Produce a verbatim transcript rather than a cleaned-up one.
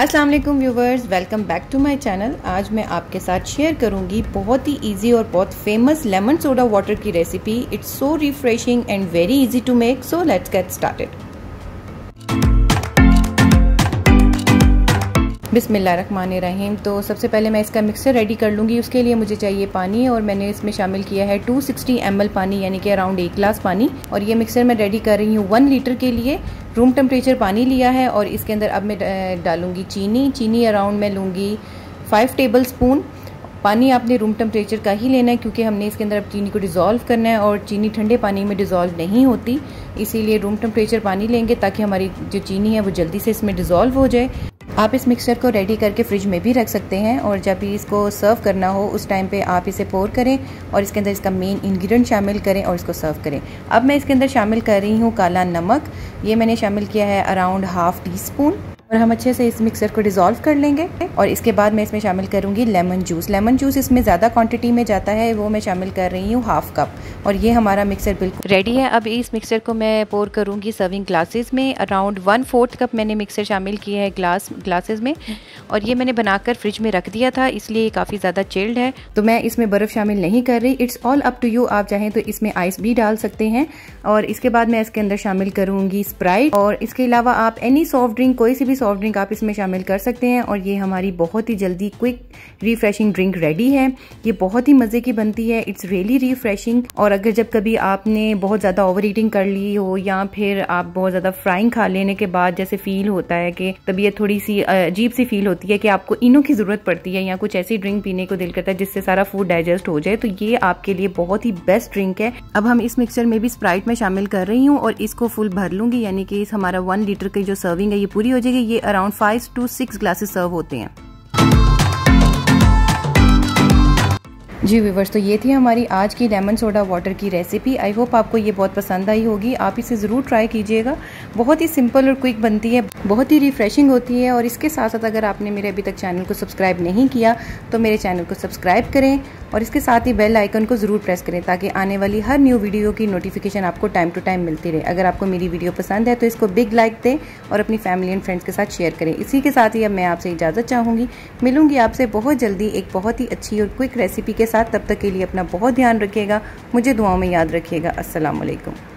अस्सलाम वालेकुम viewers, welcome back to my channel. आज मैं आपके साथ शेयर करूंगी बहुत ही इजी और बहुत फेमस लेमन सोडा वाटर की recipe. It's so refreshing and very easy to make, so let's get started. बिस्मिल्लाहिर्रहमानिर्रहीम। तो सबसे पहले मैं इसका मिक्सर रेडी कर लूँगी। उसके लिए मुझे चाहिए पानी और मैंने इसमें शामिल किया है टू सिक्सटी एम एल पानी, यानी कि अराउंड एक गिलास पानी। और ये मिक्सर मैं रेडी कर रही हूँ वन लीटर के लिए। रूम टेम्परेचर पानी लिया है और इसके अंदर अब मैं डालूंगी चीनी। चीनी अराउंड मैं लूँगी फाइव टेबल स्पून। पानी आपने रूम टेम्परेचर का ही लेना है क्योंकि हमने इसके अंदर अब चीनी को डिज़ोल्व करना है और चीनी ठंडे पानी में डिज़ोल्व नहीं होती, इसीलिए रूम टेम्परेचर पानी लेंगे ताकि हमारी जो चीनी है वो जल्दी से इसमें डिज़ोल्व हो जाए। आप इस मिक्सचर को रेडी करके फ्रिज में भी रख सकते हैं और जब भी इसको सर्व करना हो उस टाइम पे आप इसे पोर करें और इसके अंदर इसका मेन इंग्रेडिएंट शामिल करें और इसको सर्व करें। अब मैं इसके अंदर शामिल कर रही हूँ काला नमक। ये मैंने शामिल किया है अराउंड हाफ टी स्पून और हम अच्छे से इस मिक्सर को डिज़ोल्व कर लेंगे। और इसके बाद मैं इसमें शामिल करूँगी लेमन जूस। लेमन जूस इसमें ज़्यादा क्वांटिटी में जाता है, वो मैं शामिल कर रही हूँ हाफ कप। और ये हमारा मिक्सर बिल्कुल रेडी है। अब इस मिक्सर को मैं पोर करूँगी सर्विंग ग्लासेस में। अराउंड वन फोर्थ कप मैंने मिक्सर शामिल किया है ग्लास ग्लासेस में। और ये मैंने बनाकर फ्रिज में रख दिया था, इसलिए काफ़ी ज़्यादा चिल्ड है, तो मैं इसमें बर्फ़ शामिल नहीं कर रही। It's all up to you, आप चाहें तो इसमें आइस भी डाल सकते हैं। और इसके बाद मैं इसके अंदर शामिल करूँगी स्प्राइट। और इसके अलावा आप एनी सॉफ्ट ड्रिंक, कोई सी भी सॉफ्ट ड्रिंक आप इसमें शामिल कर सकते हैं। और ये हमारी बहुत ही जल्दी क्विक रिफ्रेशिंग ड्रिंक रेडी है। ये बहुत ही मज़े की बनती है। It's really refreshing. और अगर जब कभी आपने बहुत ज़्यादा ओवर ईटिंग कर ली हो या फिर आप बहुत ज़्यादा फ्राइंग खा लेने के बाद जैसे फील होता है कि तबीयत थोड़ी सी अजीब सी फील होती है कि आपको इनो की ज़रूरत पड़ती है या कुछ ऐसी ड्रिंक पीने को दिल करता है जिससे सारा फूड डाइजेस्ट हो जाए, तो ये आपके लिए बहुत ही बेस्ट ड्रिंक है। अब हम इस मिक्सर में भी स्प्राइट में शामिल कर रही हूँ और इसको फुल भर लूँगी, यानी कि इस हमारा वन लीटर की जो सर्विंग है ये पूरी हो जाएगी। ये around five to six glasses serve होते हैं। जी व्यूवर्स, तो ये थी हमारी आज की लेमन सोडा वाटर की रेसिपी। आई होप आपको ये बहुत पसंद आई होगी। आप इसे ज़रूर ट्राई कीजिएगा। बहुत ही सिंपल और क्विक बनती है, बहुत ही रिफ्रेशिंग होती है। और इसके साथ साथ अगर आपने मेरे अभी तक चैनल को सब्सक्राइब नहीं किया तो मेरे चैनल को सब्सक्राइब करें और इसके साथ ही बेल आइकन को ज़रूर प्रेस करें ताकि आने वाली हर न्यू वीडियो की नोटिफिकेशन आपको टाइम टू टाइम मिलती रहे। अगर आपको मेरी वीडियो पसंद है तो इसको बिग लाइक दें और अपनी फैमिली एंड फ्रेंड्स के साथ शेयर करें। इसी के साथ ही अब मैं आपसे इजाज़त चाहूँगी। मिलूंगी आपसे बहुत जल्दी एक बहुत ही अच्छी और क्विक रेसिपी के साथ। तब तक के लिए अपना बहुत ध्यान रखिएगा, मुझे दुआओं में याद रखिएगा। अस्सलाम वालेकुम।